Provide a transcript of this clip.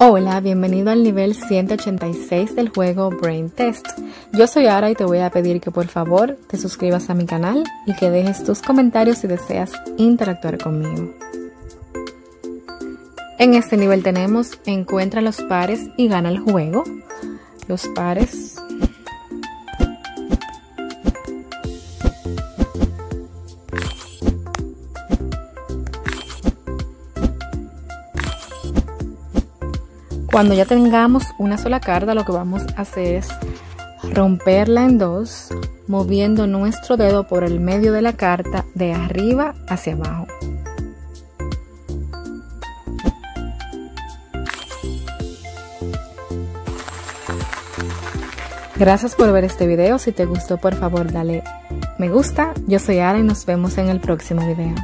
Hola, bienvenido al nivel 186 del juego Brain Test. Yo soy Ara y te voy a pedir que por favor te suscribas a mi canal y que dejes tus comentarios si deseas interactuar conmigo. En este nivel tenemos encuentra los pares y gana el juego. Los pares . Cuando ya tengamos una sola carta, lo que vamos a hacer es romperla en dos, moviendo nuestro dedo por el medio de la carta de arriba hacia abajo. Gracias por ver este video. Si te gustó, por favor dale me gusta. Yo soy Ara y nos vemos en el próximo video.